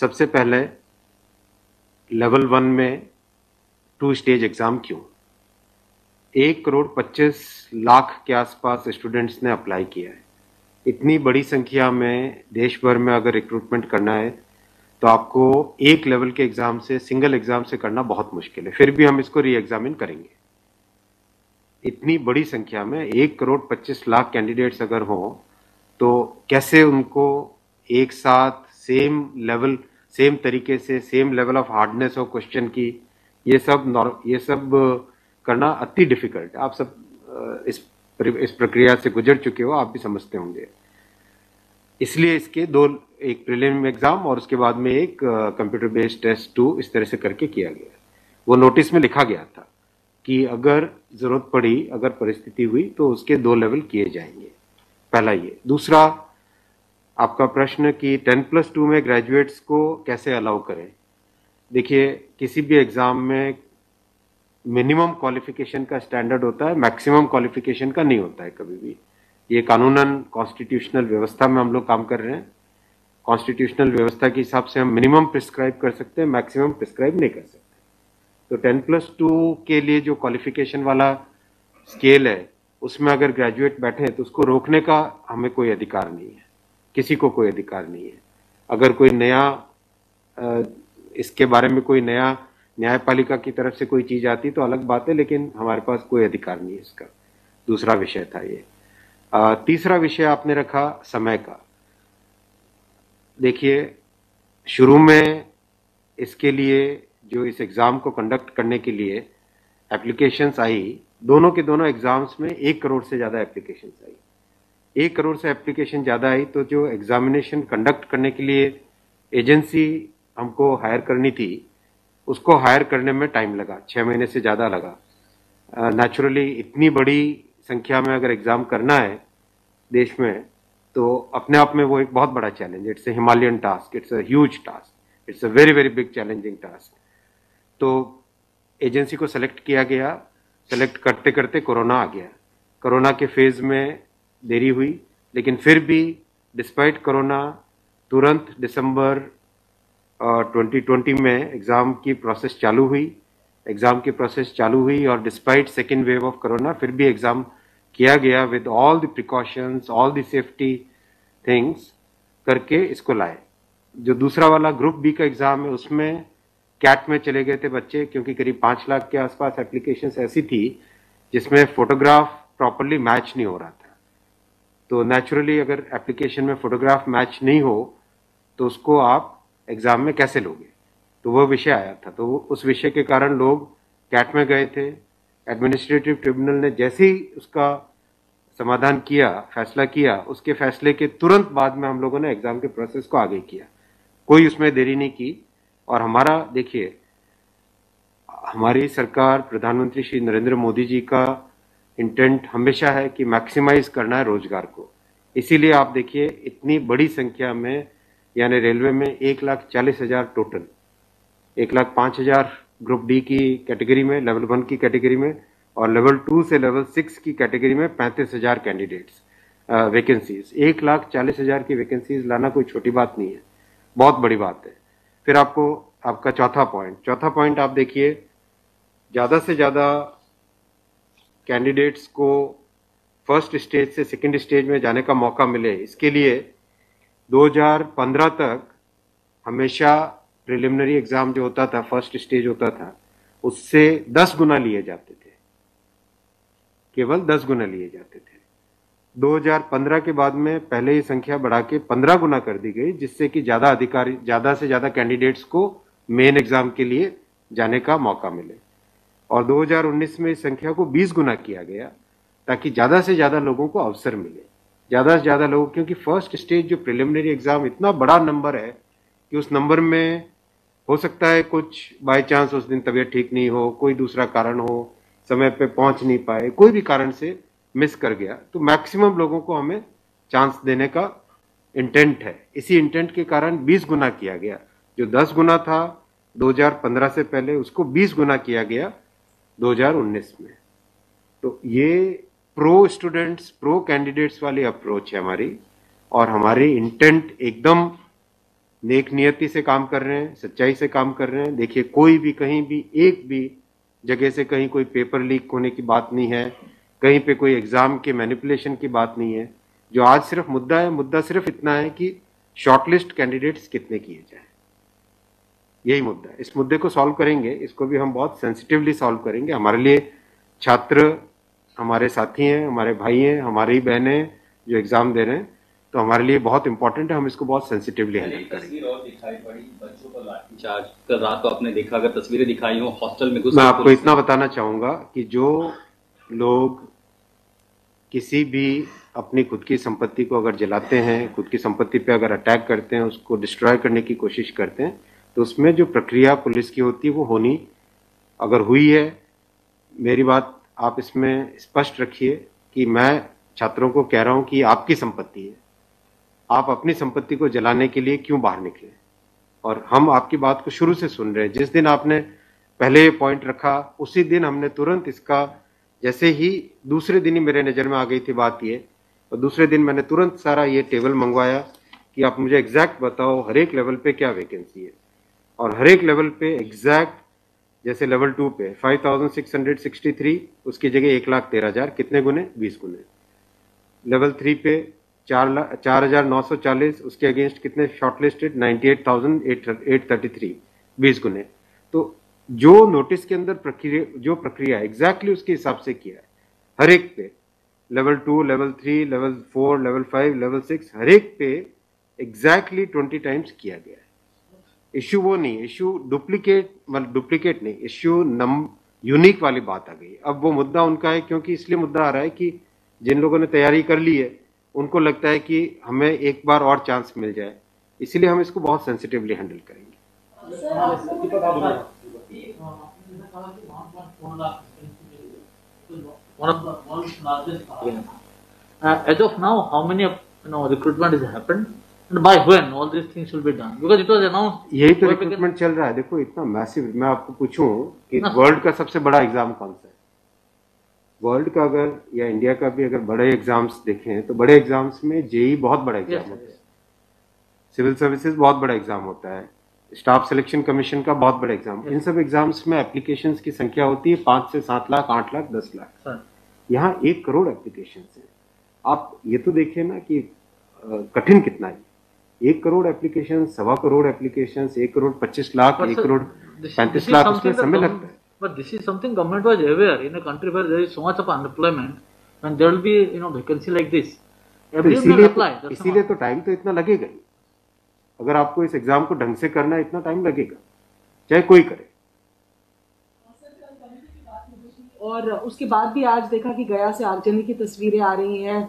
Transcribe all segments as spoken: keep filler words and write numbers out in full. सबसे पहले level one में टू स्टेज एग्ज़ाम क्यों? एक करोड़ पच्चीस लाख के आसपास स्टूडेंट्स ने अप्लाई किया है। इतनी बड़ी संख्या में देश भर में अगर रिक्रूटमेंट करना है तो आपको एक लेवल के एग्ज़ाम से, सिंगल एग्ज़ाम से करना बहुत मुश्किल है। फिर भी हम इसको री एग्ज़ामिन करेंगे। इतनी बड़ी संख्या में एक करोड़ पच्चीस लाख कैंडिडेट्स अगर हों तो कैसे उनको एक साथ सेम लेवल, सेम तरीके से, सेम लेवल ऑफ हार्डनेस हो क्वेश्चन की, ये सब ये सब करना अति डिफ़िकल्ट। आप सब इस इस प्रक्रिया से गुजर चुके हो, आप भी समझते होंगे। इसलिए इसके दो, एक प्रीलिम एग्ज़ाम और उसके बाद में एक कंप्यूटर बेस्ड टेस्ट टू, इस तरह से करके किया गया। वो नोटिस में लिखा गया था कि अगर ज़रूरत पड़ी, अगर परिस्थिति हुई तो उसके दो लेवल किए जाएंगे। पहला ये। दूसरा आपका प्रश्न कि टेन प्लस टू में ग्रेजुएट्स को कैसे अलाउ करें। देखिए, किसी भी एग्ज़ाम में मिनिमम क्वालिफिकेशन का स्टैंडर्ड होता है, मैक्सिमम क्वालिफिकेशन का नहीं होता है कभी भी। ये कानूनन कॉन्स्टिट्यूशनल व्यवस्था में हम लोग काम कर रहे हैं। कॉन्स्टिट्यूशनल व्यवस्था के हिसाब से हम मिनिमम प्रिस्क्राइब कर सकते हैं, मैक्सिमम प्रिस्क्राइब नहीं कर सकते। तो टेन प्लस टू के लिए जो क्वालिफिकेशन वाला स्केल है, उसमें अगर ग्रेजुएट बैठे तो उसको रोकने का हमें कोई अधिकार नहीं है, किसी को कोई अधिकार नहीं है। अगर कोई नया इसके बारे में कोई नया न्यायपालिका की तरफ से कोई चीज़ आती तो अलग बात है, लेकिन हमारे पास कोई अधिकार नहीं है इसका। दूसरा विषय था ये। आ, तीसरा विषय आपने रखा समय का। देखिए, शुरू में इसके लिए, जो इस एग्ज़ाम को कंडक्ट करने के लिए एप्लीकेशंस आई, दोनों के दोनों एग्ज़ाम्स में एक करोड़ से ज़्यादा एप्लीकेशंस आई। एक करोड़ से एप्लीकेशन ज़्यादा आई तो जो एग्ज़ामिनेशन कंडक्ट करने के लिए एजेंसी हमको हायर करनी थी, उसको हायर करने में टाइम लगा, छः महीने से ज़्यादा लगा। नेचुरली uh, इतनी बड़ी संख्या में अगर एग्ज़ाम करना है देश में तो अपने आप में वो एक बहुत बड़ा चैलेंज है। It's a Himalayan task, it's a huge task, it's a very very big challenging task. तो एजेंसी को सेलेक्ट किया गया। सेलेक्ट करते करते कोरोना आ गया। कोरोना के फेज़ में देरी हुई, लेकिन फिर भी डिस्पाइट कोरोना तुरंत दिसंबर ट्वेंटी ट्वेंटी में एग्ज़ाम की प्रोसेस चालू हुई एग्ज़ाम की प्रोसेस चालू हुई और despite second wave of corona फिर भी एग्ज़ाम किया गया with all the precautions, all the safety things करके इसको लाए। जो दूसरा वाला ग्रुप बी का एग्ज़ाम है, उसमें कैट में चले गए थे बच्चे, क्योंकि करीब पाँच लाख के आसपास एप्लीकेशंस ऐसी थी जिसमें फ़ोटोग्राफ प्रॉपरली मैच नहीं हो रहा था। तो नेचुरली अगर एप्लीकेशन में फ़ोटोग्राफ मैच नहीं हो तो उसको आप एग्ज़ाम में कैसे लोगे, तो वह विषय आया था। तो उस विषय के कारण लोग कैट में गए थे। एडमिनिस्ट्रेटिव ट्रिब्यूनल ने जैसे ही उसका समाधान किया, फैसला किया, उसके फैसले के तुरंत बाद में हम लोगों ने एग्ज़ाम के प्रोसेस को आगे किया, कोई उसमें देरी नहीं की। और हमारा, देखिए, हमारी सरकार, प्रधानमंत्री श्री नरेंद्र मोदी जी का इंटेंट हमेशा है कि मैक्सिमाइज़ करना है रोज़गार को। इसीलिए आप देखिए, इतनी बड़ी संख्या में, यानी रेलवे में एक लाख चालीस हज़ार टोटल, एक लाख पाँच हज़ार ग्रुप डी की कैटेगरी में, लेवल वन की कैटेगरी में, और लेवल टू से लेवल सिक्स की कैटेगरी में पैंतीस हज़ार कैंडिडेट्स वैकेंसीज। एक लाख चालीस हज़ार की वैकेंसीज लाना कोई छोटी बात नहीं है, बहुत बड़ी बात है। फिर आपको, आपका चौथा पॉइंट चौथा पॉइंट आप देखिए, ज़्यादा से ज़्यादा कैंडिडेट्स को फर्स्ट स्टेज से सेकेंड स्टेज में जाने का मौका मिले, इसके लिए दो हज़ार पंद्रह तक हमेशा प्रिलिमिनरी एग्ज़ाम जो होता था, फर्स्ट स्टेज होता था, उससे दस गुना लिए जाते थे, केवल दस गुना लिए जाते थे। दो हज़ार पंद्रह के बाद में पहले ये संख्या बढ़ा के पंद्रह गुना कर दी गई, जिससे कि ज़्यादा अधिकारी, ज़्यादा से ज़्यादा कैंडिडेट्स को मेन एग्ज़ाम के लिए जाने का मौका मिले। और दो हज़ार उन्नीस में इस संख्या को बीस गुना किया गया ताकि ज़्यादा से ज़्यादा लोगों को अवसर मिले, ज़्यादा से ज़्यादा लोग, क्योंकि फर्स्ट स्टेज जो प्रिलिमिनरी एग्ज़ाम इतना बड़ा नंबर है कि उस नंबर में हो सकता है कुछ बाय चांस उस दिन तबीयत ठीक नहीं हो, कोई दूसरा कारण हो, समय पे पहुंच नहीं पाए, कोई भी कारण से मिस कर गया, तो मैक्सिमम लोगों को हमें चांस देने का इंटेंट है। इसी इंटेंट के कारण बीस गुना किया गया, जो दस गुना था दो हज़ार पंद्रह से पहले, उसको बीस गुना किया गया दो हज़ार उन्नीस में। तो ये प्रो स्टूडेंट्स, प्रो कैंडिडेट्स वाली अप्रोच है हमारी, और हमारी इंटेंट एकदम नेक नियति से काम कर रहे हैं, सच्चाई से काम कर रहे हैं। देखिए कोई भी कहीं भी एक भी जगह से कहीं कोई पेपर लीक होने की बात नहीं है, कहीं पे कोई एग्ज़ाम के मैनिपुलेशन की बात नहीं है। जो आज सिर्फ मुद्दा है, मुद्दा सिर्फ इतना है कि शॉर्टलिस्ट कैंडिडेट्स कितने किए जाएं, यही मुद्दा है। इस मुद्दे को सॉल्व करेंगे, इसको भी हम बहुत सेंसिटिवली सॉल्व करेंगे। हमारे लिए छात्र हमारे साथी हैं, हमारे भाई हैं, हमारी बहनें हैं जो एग्ज़ाम दे रहे हैं, तो हमारे लिए बहुत इंपॉर्टेंट है, हम इसको बहुत सेंसिटिवली हैंडल करें। तस्वीर और दिखाई पड़ी बच्चों पर लाठीचार्ज, कल रात को आपने देखा, अगर तस्वीरें दिखाई हो हॉस्टल में घुस। मैं आपको इतना बताना चाहूँगा कि जो लोग किसी भी अपनी खुद की संपत्ति को अगर जलाते हैं, खुद की संपत्ति पे अगर अटैक करते हैं, उसको डिस्ट्रॉय करने की कोशिश करते हैं, तो उसमें जो प्रक्रिया पुलिस की होती है वो होनी अगर हुई है। मेरी बात आप इसमें स्पष्ट रखिए कि मैं छात्रों को कह रहा हूँ कि आपकी संपत्ति है, आप अपनी संपत्ति को जलाने के लिए क्यों बाहर निकले। और हम आपकी बात को शुरू से सुन रहे हैं, जिस दिन आपने पहले पॉइंट रखा उसी दिन हमने तुरंत इसका, जैसे ही दूसरे दिन ही मेरे नज़र में आ गई थी बात ये, और दूसरे दिन मैंने तुरंत सारा ये टेबल मंगवाया कि आप मुझे एग्जैक्ट बताओ हर एक लेवल पे क्या वैकेंसी है, और हर एक लेवल पे एग्जैक्ट, जैसे लेवल टू पे five thousand six hundred sixty three उसकी जगह एक लाख तेरह हज़ार, कितने गुने, बीस गुने। लेवल थ्री पे चार लाख चार हजार नौ सौ चालीस उसके अगेंस्ट कितने shortlisted, ninety eight thousand eight thirty three, बीस गुने। तो जो नोटिस के अंदर प्रक्रिया, जो प्रक्रिया एग्जैक्टली उसके हिसाब से किया है हर एक पे, level two, level three, level four, level five, level six, हर एक पे एग्जैक्टली ट्वेंटी टाइम्स किया गया है। इश्यू वो नहीं, इश्यू डुप्लीकेट, मतलब डुप्लीकेट नहीं, इश्यू नम यूनिक वाली बात आ गई। अब वो मुद्दा उनका है, क्योंकि इसलिए मुद्दा आ रहा है कि जिन लोगों ने तैयारी कर ली है उनको लगता है कि हमें एक बार और चांस मिल जाए, इसलिए हम इसको बहुत सेंसिटिवली हैंडल करेंगे। As of now, how many you know recruitment has happened and by when all these things will be done? Because it was announced. यही तो रिक्रूटमेंट चल रहा है। देखो इतना मैसिव, मैं आपको पूछूं कि वर्ल्ड का सबसे बड़ा एग्जाम कौन सा है? वर्ल्ड का अगर या इंडिया का भी अगर बड़े एग्जाम्स देखें तो बड़े एग्जाम्स में जेई बहुत बड़ा एग्जाम yes, होता है, सिविल सर्विसेज बहुत बड़ा एग्जाम होता है, स्टाफ सिलेक्शन कमीशन का बहुत बड़ा एग्जाम। yes. इन सब एग्जाम्स में एप्लीकेशंस की संख्या होती है पाँच से सात लाख, आठ लाख, दस लाख। yes. यहाँ एक करोड़ एप्लीकेशंस हैं। आप ये तो देखिए ना कि कठिन कितना है, एक करोड़ एप्लीकेशन, सवा करोड़ एप्लीकेशन, एक करोड़ पच्चीस लाख एक करोड़ पैंतीस लाख उसमें समय लगता है। But this is something government was aware in a country where there is so much of unemployment, and there will be you know vacancy like this. Everyone will apply. इसीलिए तो टाइम तो इतना लगेगा ही। अगर आपको इस एग्जाम को ढंग से करना है इतना टाइम लगेगा, चाहे कोई करे। और उसके बाद भी आज देखा कि गया से आगजनी की तस्वीरें आ रही हैं,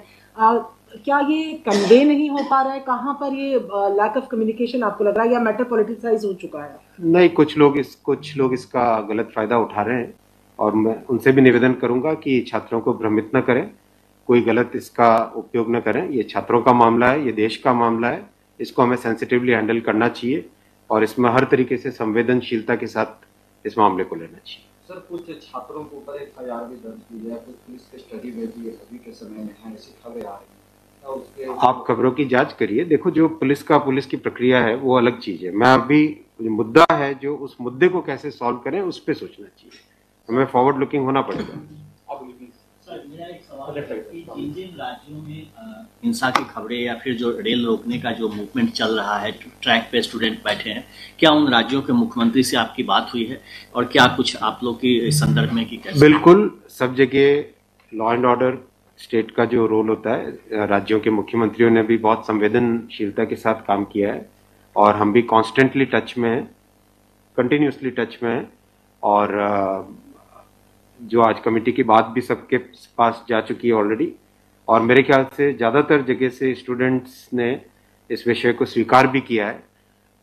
क्या ये कन्वे नहीं हो पा रहा है? कहाँ पर ये लैक ऑफ कम्युनिकेशन आपको लग रहा है, या मैटर पॉलिटिसाइज हो चुका है? नहीं, कुछ लोग इस कुछ लोग इसका गलत फायदा उठा रहे हैं, और मैं उनसे भी निवेदन करूंगा कि छात्रों को भ्रमित न करें, कोई गलत इसका उपयोग न करें। ये छात्रों का मामला है, ये देश का मामला है, इसको हमें सेंसिटिवली हैंडल करना चाहिए और इसमें हर तरीके से संवेदनशीलता के साथ इस मामले को लेना चाहिए। सर, कुछ छात्रों के ऊपर एफ आई आर भी दर्ज की गया, कुछ पुलिस के स्टडी में भी अभी के समय में है, ऐसी खबरें आ रही हैं। आप खबरों की जांच करिए। देखो जो पुलिस का पुलिस की प्रक्रिया है वो अलग चीज है। मैं अभी मुद्दा है जो उस मुद्दे को कैसे सॉल्व करें उस पे सोचना चाहिए, हमें फॉरवर्ड लुकिंग होना पड़ेगा। सर, मेरा एक सवाल है कि जिन जिन राज्यों में हिंसा की खबरें या फिर जो रेल रोकने का जो मूवमेंट चल रहा है, ट्रैक पे स्टूडेंट बैठे हैं, क्या उन राज्यों के मुख्यमंत्री से आपकी बात हुई है और क्या कुछ आप लोग की संदर्भ में? बिल्कुल, सब जगह लॉ एंड ऑर्डर, स्टेट का जो रोल होता है, राज्यों के मुख्यमंत्रियों ने भी बहुत संवेदनशीलता के साथ काम किया है और हम भी कॉन्स्टेंटली टच में हैं, कंटिन्यूसली टच में हैं। और जो आज कमेटी की बात भी सबके पास जा चुकी है ऑलरेडी, और मेरे ख्याल से ज़्यादातर जगह से स्टूडेंट्स ने इस विषय को स्वीकार भी किया है।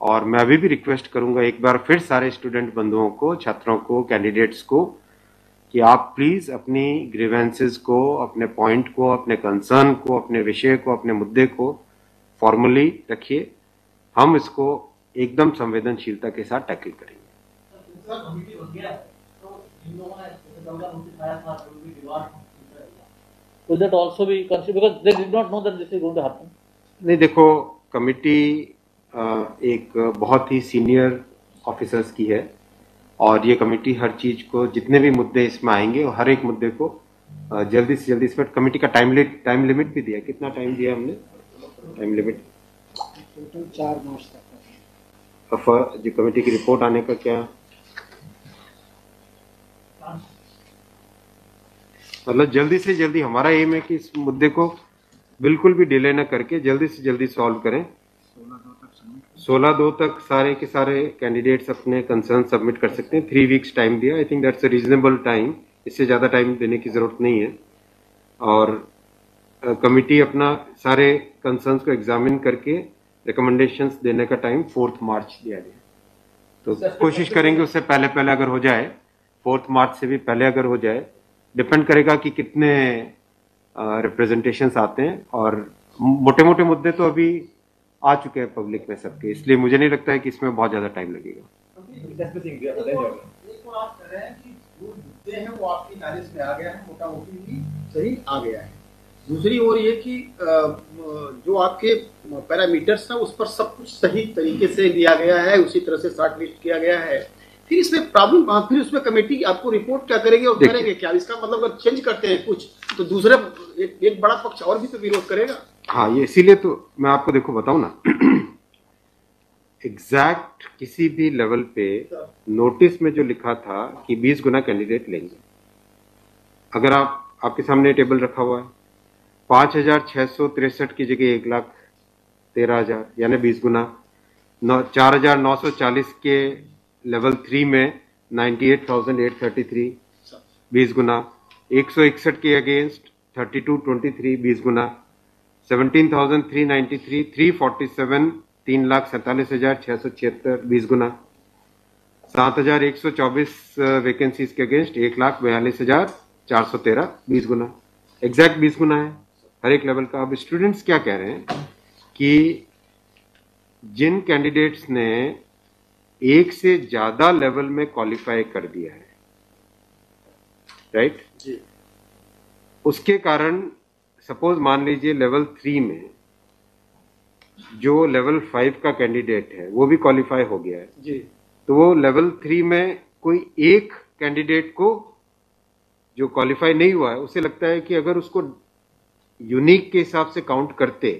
और मैं अभी भी रिक्वेस्ट करूँगा एक बार फिर सारे स्टूडेंट बंधुओं को, छात्रों को, कैंडिडेट्स को कि आप प्लीज़ अपनी ग्रीवेंसेस को, अपने पॉइंट को, अपने कंसर्न को, अपने विषय को, अपने मुद्दे को फॉर्मली रखिए, हम इसको एकदम संवेदनशीलता के साथ टैकल करेंगे। नहीं देखो, कमिटी एक बहुत ही सीनियर ऑफिसर्स की है और ये कमेटी हर चीज़ को, जितने भी मुद्दे इसमें आएंगे हर एक मुद्दे को जल्दी से जल्दी, इस पर कमेटी का टाइम लिमिट टाइम लिमिट भी दिया, कितना टाइम दिया हमने, टाइम लिमिट टोटल चार मार्च तक जो कमेटी की रिपोर्ट आने का क्या मतलब, जल्दी से जल्दी हमारा एम है कि इस मुद्दे को बिल्कुल भी डिले ना करके जल्दी से जल्दी सॉल्व करें। सोलह दो तक सारे के सारे कैंडिडेट्स अपने कंसर्न सबमिट कर सकते हैं। थ्री वीक्स टाइम दिया, I think that's a reasonable time, इससे ज़्यादा टाइम देने की ज़रूरत नहीं है। और कमिटी uh, अपना सारे कंसर्न्स को एग्जामिन करके रिकमेंडेशंस देने का टाइम फोर्थ मार्च दिया गया, तो कोशिश करेंगे उससे पहले पहले अगर हो जाए, फोर्थ मार्च से भी पहले अगर हो जाए। डिपेंड करेगा कि कितने रिप्रेजेंटेशंस uh, आते हैं, और मोटे मोटे मुद्दे तो अभी आ चुके हैं पब्लिक में सबके, इसलिए मुझे नहीं लगता है कि इसमें बहुत ज़्यादा टाइम लगेगा। दूसरी ओर ये कि जो आपके पैरामीटर्स हैं उस पर सब कुछ सही तरीके से दिया गया है, उसी तरह से शॉर्ट लिस्ट किया गया है, फिर इसमें प्रॉब्लम कहाँ, फिर उसमें कमेटी आपको रिपोर्ट क्या करेगी और करेंगे क्या? इसका मतलब अगर चेंज करते हैं कुछ तो दूसरे एक, एक बड़ा पक्ष और भी तो विरोध करेगा। हाँ, ये इसीलिए तो मैं आपको देखो बताऊँ ना, एग्जैक्ट किसी भी लेवल पे नोटिस में जो लिखा था कि बीस गुना कैंडिडेट लेंगे, अगर आप, आपके सामने टेबल रखा हुआ है पाँच हजार छः सौ तिरसठ की जगह एक लाख तेरह हजार यानी बीस गुना, नौ चार हजार नौ सौ चालीस के लेवल थ्री में ninety eight thousand eight thirty three बीस गुना, एक सौ इकसठ के against thirty two twenty three बीस गुना, seventeen thousand three ninety three three forty seven तीन लाख सैंतालीस हजार छः सौ छिहत्तर बीस गुना, सात हजार एक सौ चौबीस वैकेंसीज के अगेंस्ट एक लाख बयालीस हजार चार सौ तेरह बीस गुना, एग्जैक्ट बीस गुना है हर एक लेवल का। अब स्टूडेंट्स क्या कह रहे हैं कि जिन कैंडिडेट्स ने एक से ज्यादा लेवल में क्वालिफाई कर दिया है, राइट जी, उसके कारण सपोज मान लीजिए लेवल थ्री में जो लेवल फाइव का कैंडिडेट है वो भी क्वालिफाई हो गया है जी, तो वो लेवल थ्री में कोई एक कैंडिडेट को जो क्वालिफाई नहीं हुआ है उसे लगता है कि अगर उसको यूनिक के हिसाब से काउंट करते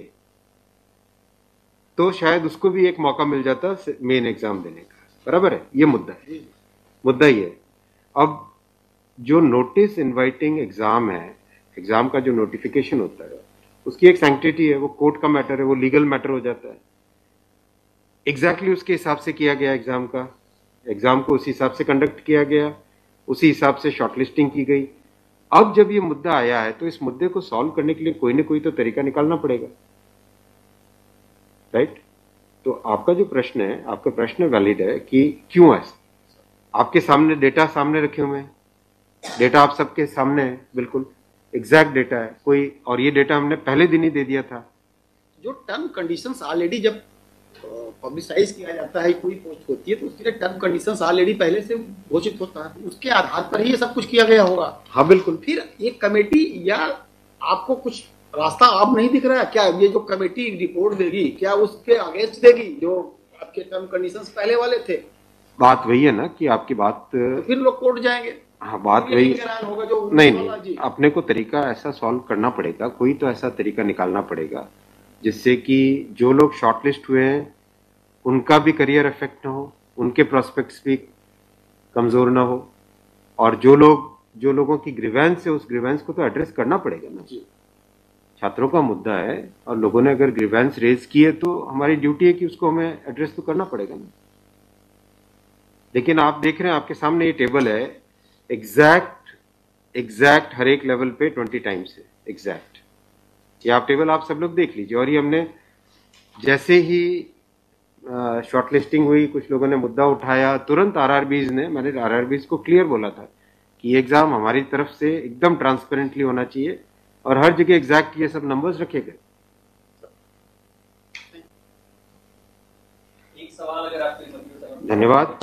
तो शायद उसको भी एक मौका मिल जाता मेन एग्जाम देने का, बराबर है? ये मुद्दा है, मुद्दा ही है। अब जो नोटिस इनवाइटिंग एग्जाम है, एग्जाम का जो नोटिफिकेशन होता है उसकी एक सैंक्टिटी है, वो कोर्ट का मैटर है, वो लीगल मैटर हो जाता है। एग्जैक्टली exactly उसके हिसाब से किया गया एग्जाम का, एग्जाम को उसी हिसाब से कंडक्ट किया गया, उसी हिसाब से शॉर्टलिस्टिंग की गई। अब जब ये मुद्दा आया है तो इस मुद्दे को सॉल्व करने के लिए कोई ना कोई तो तरीका निकालना पड़ेगा, राइट? तो आपका जो प्रश्न है, आपका प्रश्न वैलिड है कि क्यों ऐसा, आपके सामने डेटा सामने रखे हुए हैं, डेटा आप सबके सामने है, बिल्कुल एग्जैक्ट डेटा है कोई, और ये डेटा हमने पहले दिन ही दे दिया था। जो टर्म कंडीशंस ऑलरेडी जब पब्लिसाइज किया जाता है, कोई पोस्ट होती है तो उसके लिए टर्म कंडीशंस ऑलरेडी पहले से घोषित होता है, उसके आधार पर ही ये सब कुछ किया गया होगा। हाँ बिल्कुल। फिर ये कमेटी, या आपको कुछ रास्ता आप नहीं दिख रहा है क्या? ये जो कमेटी रिपोर्ट देगी क्या उसके अगेंस्ट देगी जो आपके टर्म कंडीशंस पहले वाले थे? बात वही है ना कि आपकी बात, तो फिर लोग कोर्ट जाएंगे। हाँ बात वही होगा जो नहीं नहीं अपने को तरीका ऐसा सॉल्व करना पड़ेगा, कोई तो ऐसा तरीका निकालना पड़ेगा जिससे कि जो लोग शॉर्टलिस्ट हुए हैं उनका भी करियर अफेक्ट ना हो, उनके प्रोस्पेक्ट्स भी कमज़ोर ना हो, और जो लोग जो लोगों की ग्रीवेंस है उस ग्रीवेंस को तो एड्रेस करना पड़ेगा ना। छात्रों का मुद्दा है और लोगों ने अगर ग्रीवेंस रेज की है तो हमारी ड्यूटी है कि उसको हमें एड्रेस तो करना पड़ेगा ना। लेकिन आप देख रहे हैं आपके सामने ये टेबल है, एग्जैक्ट एग्जैक्ट हर एक लेवल पे ट्वेंटी टाइम्स है एग्जैक्ट, ये आप टेबल आप सब लोग देख लीजिए। और ये हमने जैसे ही शॉर्टलिस्टिंग हुई कुछ लोगों ने मुद्दा उठाया, तुरंत आरआरबीज ने, मैंने आरआरबीज को क्लियर बोला था कि एग्ज़ाम हमारी तरफ से एकदम ट्रांसपेरेंटली होना चाहिए और हर जगह एग्जैक्ट ये सब नंबर्स रखे गए। एक सवाल अगर आपके, धन्यवाद,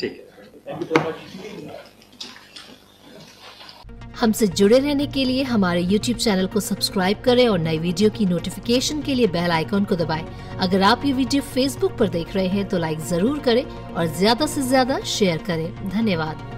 ठीक है, थैंक यू सो मच। हमसे जुड़े रहने के लिए हमारे यूट्यूब चैनल को सब्सक्राइब करें और नई वीडियो की नोटिफिकेशन के लिए बेल आइकॉन को दबाएं। अगर आप ये वीडियो फेसबुक पर देख रहे हैं तो लाइक जरूर करें और ज्यादा से ज्यादा शेयर करें। धन्यवाद।